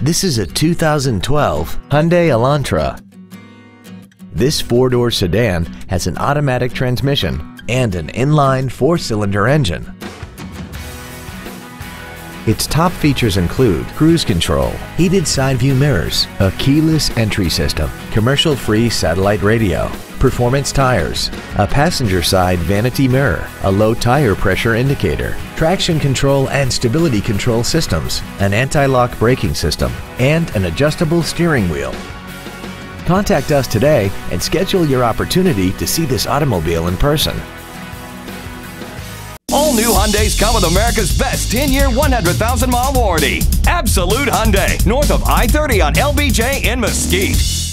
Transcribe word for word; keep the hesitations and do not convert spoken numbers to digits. This is a two thousand twelve Hyundai Elantra. This four-door sedan has an automatic transmission and an inline four-cylinder engine. Its top features include cruise control, heated side view mirrors, a keyless entry system, commercial-free satellite radio, performance tires, a passenger side vanity mirror, a low tire pressure indicator, traction control and stability control systems, an anti-lock braking system, and an adjustable steering wheel. Contact us today and schedule your opportunity to see this automobile in person. All new Hyundais come with America's best ten-year, one hundred thousand mile warranty. Absolute Hyundai, north of I thirty on L B J in Mesquite.